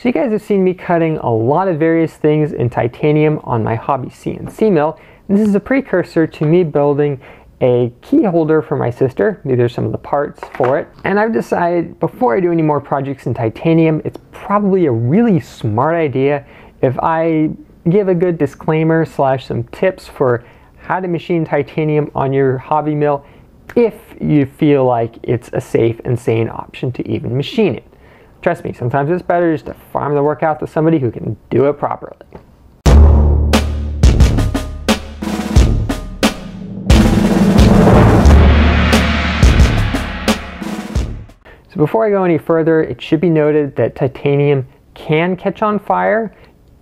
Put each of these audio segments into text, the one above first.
So you guys have seen me cutting a lot of various things in titanium on my hobby CNC mill. And this is a precursor to me building a key holder for my sister. These are some of the parts for it. And I've decided before I do any more projects in titanium, it's probably a really smart idea if I give a good disclaimer slash some tips for how to machine titanium on your hobby mill if you feel like it's a safe and sane option to even machine it. Trust me, sometimes it's better just to farm the work out to somebody who can do it properly. So before I go any further, it should be noted that titanium can catch on fire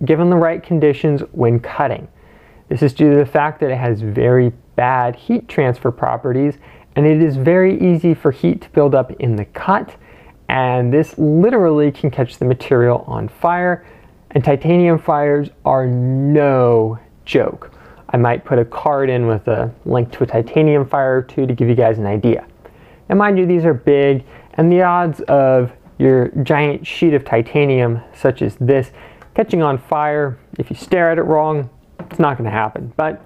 given the right conditions when cutting. This is due to the fact that it has very bad heat transfer properties, and it is very easy for heat to build up in the cut. And this literally can catch the material on fire, and titanium fires are no joke. I might put a card in with a link to a titanium fire or two to give you guys an idea. Now mind you, these are big, and the odds of your giant sheet of titanium such as this catching on fire, if you stare at it wrong, it's not going to happen. But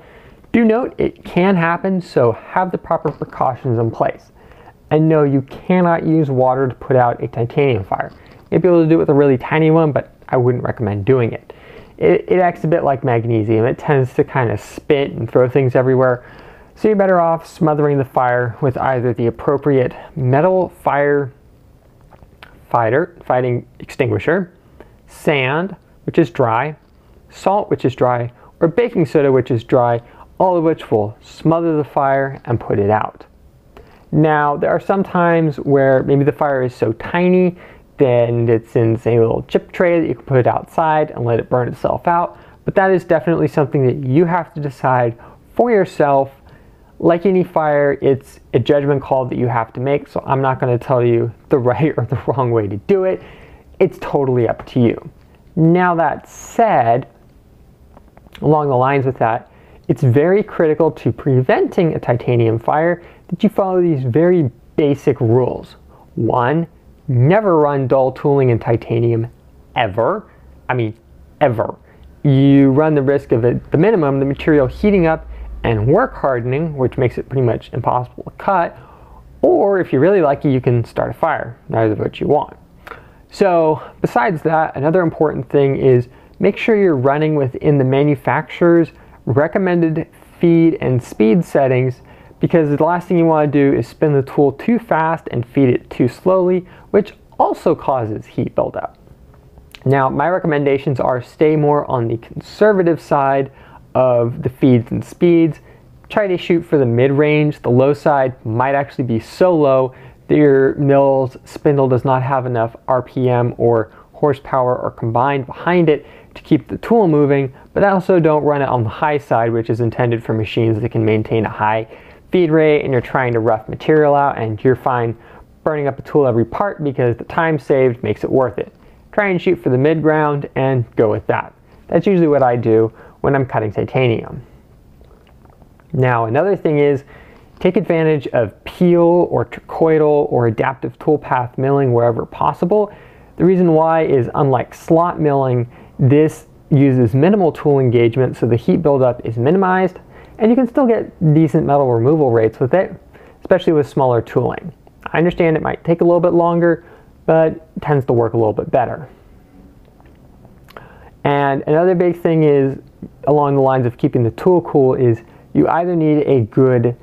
do note, it can happen, so have the proper precautions in place. And no, you cannot use water to put out a titanium fire. You'd be able to do it with a really tiny one, but I wouldn't recommend doing it. It acts a bit like magnesium. It tends to kind of spit and throw things everywhere. So you're better off smothering the fire with either the appropriate metal fighting extinguisher, sand, which is dry, salt, which is dry, or baking soda, which is dry, all of which will smother the fire and put it out. Now, there are some times where maybe the fire is so tiny then it's in, say, a little chip tray that you can put it outside and let it burn itself out. But that is definitely something that you have to decide for yourself. Like any fire, it's a judgment call that you have to make, so I'm not going to tell you the right or the wrong way to do it. It's totally up to you. Now, that said, along the lines with that, it's very critical to preventing a titanium fire that you follow these very basic rules. 1, never run dull tooling in titanium ever. I mean, ever. You run the risk of, at the minimum, the material heating up and work hardening, which makes it pretty much impossible to cut. Or if you're really lucky, you can start a fire. That is what you want. So besides that, another important thing is make sure you're running within the manufacturer's recommended feed and speed settings, because the last thing you want to do is spin the tool too fast and feed it too slowly, which also causes heat buildup. Now, my recommendations are stay more on the conservative side of the feeds and speeds. Try to shoot for the mid-range. The low side might actually be so low that your mill's spindle does not have enough RPM or horsepower or combined behind it to keep the tool moving, but also don't run it on the high side, which is intended for machines that can maintain a high feed rate and you're trying to rough material out and you're fine burning up a tool every part because the time saved makes it worth it. Try and shoot for the mid ground and go with that. That's usually what I do when I'm cutting titanium. Now, another thing is take advantage of peel or trachoidal or adaptive toolpath milling wherever possible. The reason why is, unlike slot milling, this uses minimal tool engagement, so the heat buildup is minimized, and you can still get decent metal removal rates with it, especially with smaller tooling. I understand it might take a little bit longer, but it tends to work a little bit better. And another big thing is, along the lines of keeping the tool cool, is you either need a good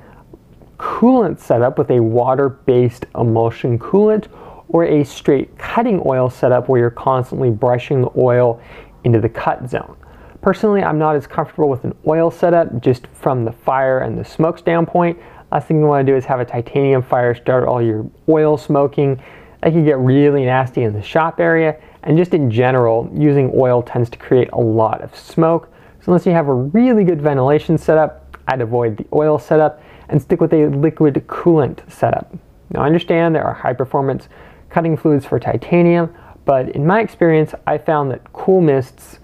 coolant setup with a water-based emulsion coolant, or a straight cutting oil setup where you're constantly brushing the oil into the cut zone. Personally, I'm not as comfortable with an oil setup just from the fire and the smoke standpoint. Last thing you want to do is have a titanium fire start all your oil smoking. That can get really nasty in the shop area, and just in general, using oil tends to create a lot of smoke. So unless you have a really good ventilation setup, I'd avoid the oil setup and stick with a liquid coolant setup. Now, I understand there are high performance cutting fluids for titanium, but in my experience, I found that Cool Mist's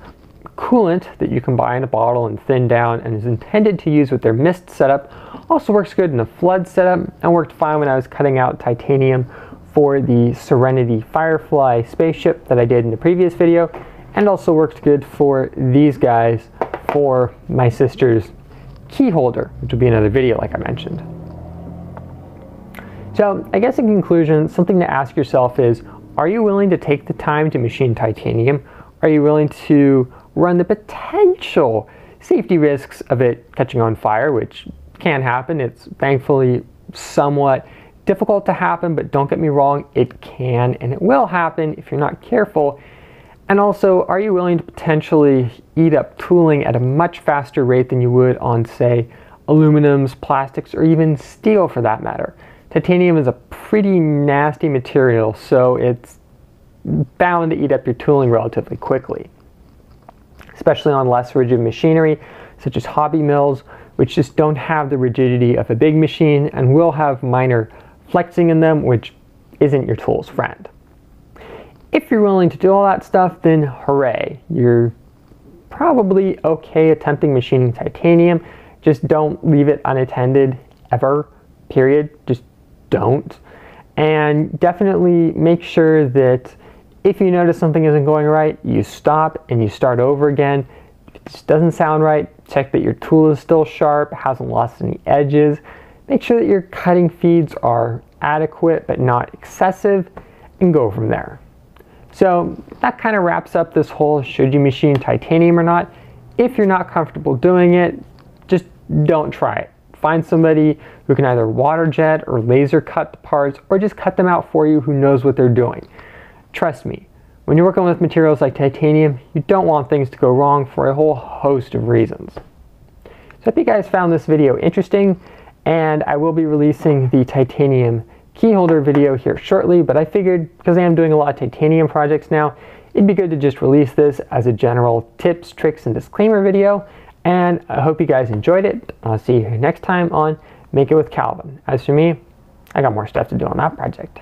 coolant that you can buy in a bottle and thin down and is intended to use with their mist setup also works good in a flood setup and worked fine when I was cutting out titanium for the Serenity Firefly spaceship that I did in the previous video, and also works good for these guys for my sister's key holder, which will be another video like I mentioned. So I guess in conclusion, something to ask yourself is, are you willing to take the time to machine titanium? Are you willing to run the potential safety risks of it catching on fire, which can happen? It's thankfully somewhat difficult to happen, but don't get me wrong, it can and it will happen if you're not careful. And also, are you willing to potentially eat up tooling at a much faster rate than you would on, say, aluminums, plastics, or even steel for that matter? Titanium is a pretty nasty material, so it's bound to eat up your tooling relatively quickly, especially on less rigid machinery, such as hobby mills, which just don't have the rigidity of a big machine and will have minor flexing in them, which isn't your tool's friend. If you're willing to do all that stuff, then hooray, you're probably okay attempting machining titanium. Just don't leave it unattended ever, period. Just don't. And definitely make sure that if you notice something isn't going right, you stop and you start over again. If it just doesn't sound right, check that your tool is still sharp, hasn't lost any edges. Make sure that your cutting feeds are adequate but not excessive, and go from there. So that kind of wraps up this whole should you machine titanium or not. If you're not comfortable doing it, just don't try it. Find somebody who can either water jet or laser cut the parts, or just cut them out for you, who knows what they're doing. Trust me, when you're working with materials like titanium, you don't want things to go wrong for a whole host of reasons. So I hope you guys found this video interesting, and I will be releasing the titanium key holder video here shortly, but I figured because I am doing a lot of titanium projects now, it'd be good to just release this as a general tips, tricks, and disclaimer video. And I hope you guys enjoyed it. I'll see you next time on Make It With Calvin. As for me, I got more stuff to do on that project.